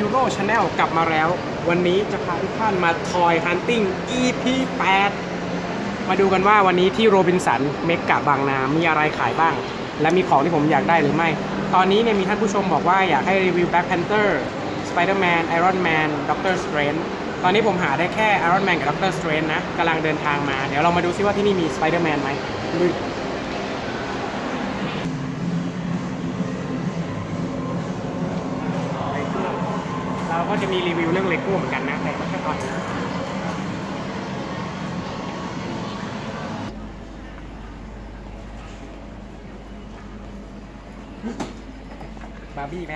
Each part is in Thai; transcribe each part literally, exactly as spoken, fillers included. Hero Channel กลับมาแล้ววันนี้จะพาทุกท่านมา Toy Hunting อี พี แปด มาดูกันว่าวันนี้ที่โรบินสันเมกะบางนามีอะไรขายบ้างและมีของที่ผมอยากได้หรือไม่ตอนนี้เนี่ยมีท่านผู้ชมบอกว่าอยากให้รีวิว Black Panther Spider-Man Iron Man Doctor Strange ตอนนี้ผมหาได้แค่ Iron Man กับ Doctor Strange นะกำลังเดินทางมาเดี๋ยวเรามาดูซิว่าที่นี่มี Spider-Man ไหมก็จะมีรีวิวเรื่องเลโก้เหมือนกันนะแต่ก็แค่ตอนนี้บาร์บี้ไหม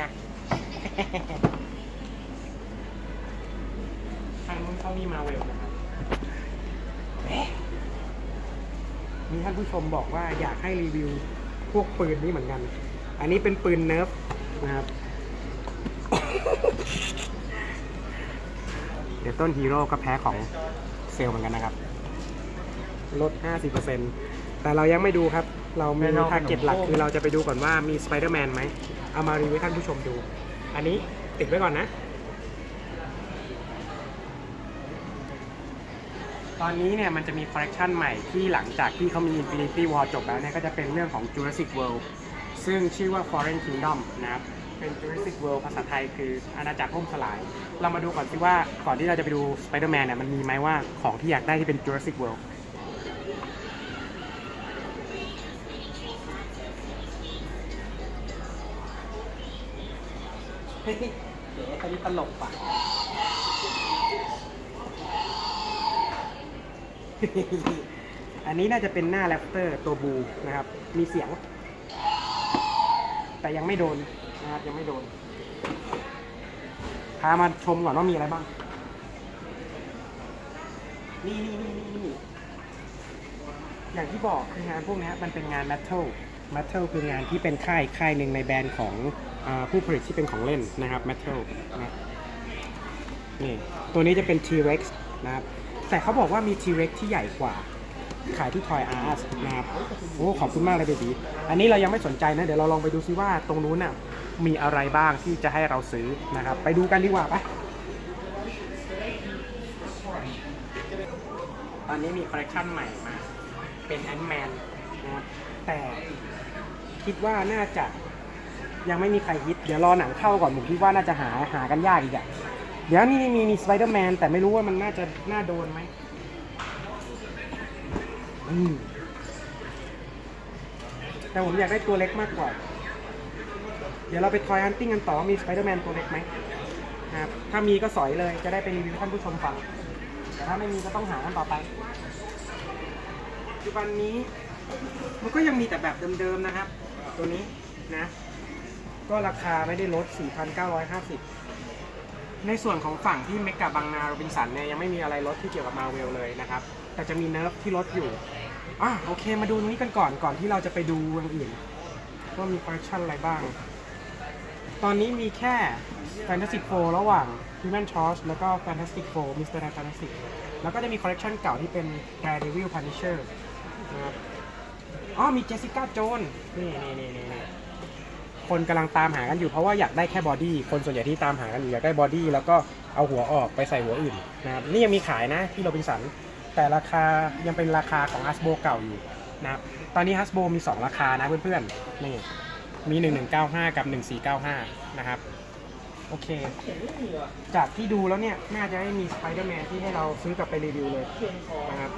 ทางนู้นเขามีมาเวลนะครับมีท่านผู้ชมบอกว่าอยากให้รีวิวพวกปืนนี้เหมือนกันอันนี้เป็นปืนเนิร์ฟนะครับเดี๋ยวต้นฮีโร่ก็แพ้ของเซลเหมือนกันนะครับลด ห้าสิบเปอร์เซ็นต์ แต่เรายังไม่ดูครับเรามีทาร์เก็ตหลักคือเราจะไปดูก่อนว่ามีสไปเดอร์แมนไหมเอามารีวิวให้ท่านผู้ชมดูอันนี้ติดไว้ก่อนนะตอนนี้เนี่ยมันจะมีคอลเลคชันใหม่ที่หลังจากที่เขามี Infinity War จบแล้วเนี่ยก็จะเป็นเรื่องของ Jurassic World ซึ่งชื่อว่า Foreign Kingdom นะครับเป็น Jurassic World ภาษาไทยคืออาณาจักรล่มสลายเรามาดูก่อนสิว่าก่อนที่เราจะไปดู Spider-Man เนี่ยมันมีไหมว่าของที่อยากได้ที่เป็น Jurassic World เฮ้ยเดี๋ยวอันนี้ตลกป่ะอันนี้น่าจะเป็นหน้าแรปเตอร์ตัวบูนะครับมีเสียงแต่ยังไม่โดนนะครับยังไม่โดนพามาชมก่อนว่ามีอะไรบ้างนี่นี่นี่นี่อย่างที่บอกคืองานพวกนี้มันเป็นงาน Metal Metal คืองานที่เป็นค่ายค่ายหนึ่งในแบรนด์ของอผู้ผลิตที่เป็นของเล่นนะครับ Metal นะนี่ตัวนี้จะเป็น T-Rex นะครับแต่เขาบอกว่ามี T-Rex ที่ใหญ่กว่าขายที่ Toy Art นะครับโอ้ขอบคุณมากเลยเบบีอันนี้เรายังไม่สนใจนะเดี๋ยวเราลองไปดูซิว่าตรงนู้นน่ะมีอะไรบ้างที่จะให้เราซื้อนะครับไปดูกันดีกว่าปะตอนนี้มีคอลเลคชันใหม่มาเป็น Iron Man นะแต่คิดว่าน่าจะยังไม่มีใครฮิตเดี๋ยวรอหนังเข้าก่อนผมคิดว่าน่าจะหาหากันยากอีกอะเดี๋ยวนี่มีมี Spider-Man แต่ไม่รู้ว่ามันน่าจะน่าโดนไหมแต่ผมอยากได้ตัวเล็กมากกว่าเดี๋ยวเราไปทอยฮันติ้งกันต่อมีสไปเดอร์แมนตัวเล็กไหมครับถ้ามีก็สอยเลยจะได้ไปรีวิวท่านผู้ชมฟังแต่ถ้าไม่มีก็ต้องหากันต่อไปปัจจุบันนี้มันก็ยังมีแต่แบบเดิมๆนะครับตัวนี้นะก็ราคาไม่ได้ลด สี่พันเก้าร้อยห้าสิบ ในส่วนของฝั่งที่เมกะบางนาโรบินสันเนี่ยยังไม่มีอะไรลดที่เกี่ยวกับมาเวลเลยนะครับแต่จะมีเนิร์ฟที่ลดอยู่อ่ะโอเคมาดูตรงนี้กันก่อนก่อนที่เราจะไปดูอย่างอื่นว่ามีคอลเลคชันอะไรบ้างตอนนี้มีแค่ Fantastic Four ระหว่าง Human Torch แล้วก็ Fantastic Four มิสเตอร์ Fantastic แล้วก็จะมีคอลเลคชันเก่าที่เป็น Daredevil Punisher นะครับอ๋อมี Jessica Jones นี่ๆคนกำลังตามหากันอยู่เพราะว่าอยากได้แค่บอดี้คนส่วนใหญ่ที่ตามหากันอยู่อยากได้บอดี้แล้วก็เอาหัวออกไปใส่หัวอื่นนะครับนี่ยังมีขายนะที่โรบินสันแต่ราคายังเป็นราคาของ Hasbo เก่าอยู่นะครับตอนนี้ Hasbo มีสองราคานะเพื่อนๆนี่มีหนึ่งพันหนึ่งร้อยเก้าสิบห้ากับหนึ่งพันสี่ร้อยเก้าสิบห้านะครับโอเคจากที่ดูแล้วเนี่ยน่าจะได้มี Spider-Man ที่ให้เราซื้อกลับไปรีวิวเลยนะครับ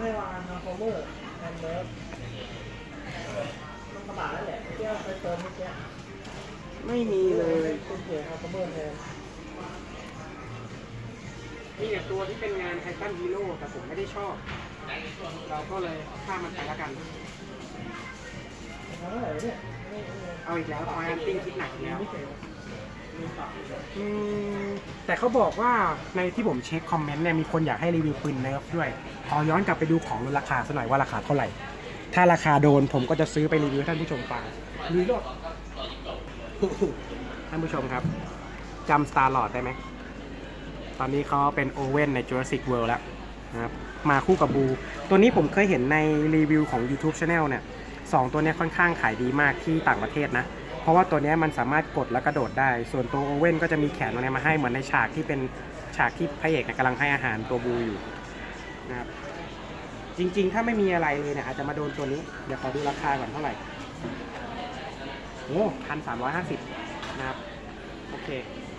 ไม่มีเลยมีแต่ตัวที่เป็นงานไททันฮีโร่แต่ผมไม่ได้ชอบเราก็เลยข้ามมันไปแล้วกันเอาอีกแล้ว Toy Hunting คิดหนักแล้วแต่เขาบอกว่าในที่ผมเช็คคอมเมนต์เนี่ยมีคนอยากให้รีวิวปืนเนิร์ฟด้วยขอย้อนกลับไปดูของราคาสักหน่อยว่าราคาเท่าไหร่ถ้าราคาโดนผมก็จะซื้อไปรีวิวท่านผู้ชมฟังรีวิวท่านผู้ชมครับจำสตาร์ลอร์ดได้ไหมตอนนี้เขาเป็นโอเว่นใน Jurassic World แล้วนะครับมาคู่กับบูตัวนี้ผมเคยเห็นในรีวิวของ YouTube Channel เนี่ยสองตัวนี้ค่อนข้างขายดีมากที่ต่างประเทศนะ เพราะว่าตัวนี้มันสามารถกดและกระโดดได้ส่วนตัวโอเว่นก็จะมีแขนอะไรมาให้เหมือนในฉากที่เป็นฉากที่พระเอกกำลังให้อาหารตัวบูอยู่นะครับจริงๆถ้าไม่มีอะไรเลยเนี่ยอาจจะมาโดนตัวนี้เดี๋ยวขอดูราคาก่อนเท่าไหร่โอ้พันสามร้อยห้าสิบนะครับโอเค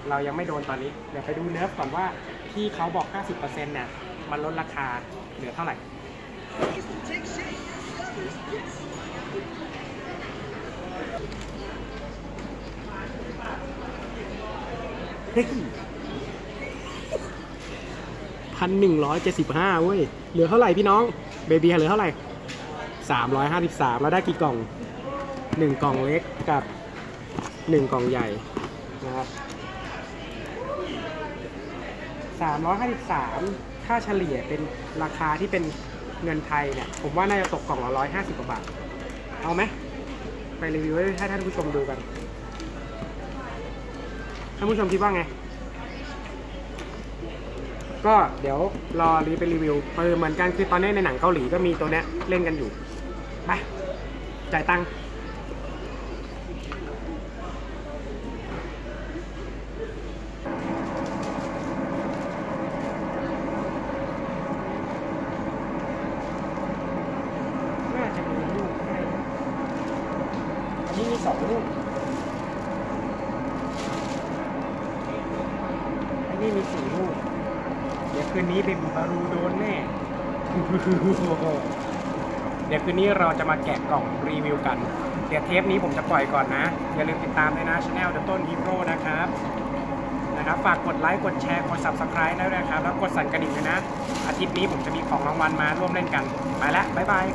เรายังไม่โดนตอนนี้เดี๋ยวไปดูเนื้อก่อนว่าที่เขาบอก เก้าสิบเปอร์เซ็นต์ เนี่ยมันลดราคาเหลือเท่าไหร่พันหนึ่งร้อยเจ็ดสิบห้าเว้ยเหลือเท่าไหร่พี่น้องเบบี้เหลือเท่าไหร่สามร้อยห้าสิบสามเราได้กี่กล่องหนึ่งกล่องเล็กกับหนึ่งกล่องใหญ่นะครับสามร้อยห้าสิบสามถ้าเฉลี่ยเป็นราคาที่เป็นเงินไทยเนี่ยผมว่าน่าจะตกกล่องละร้อยห้าสิบกว่าบาทเอาไหมไปรีวิวให้ท่านผู้ชมดูกันท่านผู้ชมคิดว่าไงก็เดี๋ยวรอรีไปรีวิวเหมือนกันคือตอนนี้ในหนังเกาหลีก็มีตัวเนี้ยเล่นกันอยู่ไปจ่ายตังค์นี่มีสี่ลูกเดี๋ยวคืนนี้เป็นบารูโดนแน่เดี๋ยวคืนนี้เราจะมาแกะกล่องรีวิวกันเดี๋ยวเทปนี้ผมจะปล่อยก่อนนะอย่าลืมติดตามด้วยนะ Channel The Ton Hero นะครับนะครับฝากกดไลค์กดแชร์กด Subscribe ด้วยนะครับแล้วกดสั่นกระดิ่งด้วยนะอาทิตย์นี้ผมจะมีของรางวัลมาร่วมเล่นกันไปละบ๊ายบาย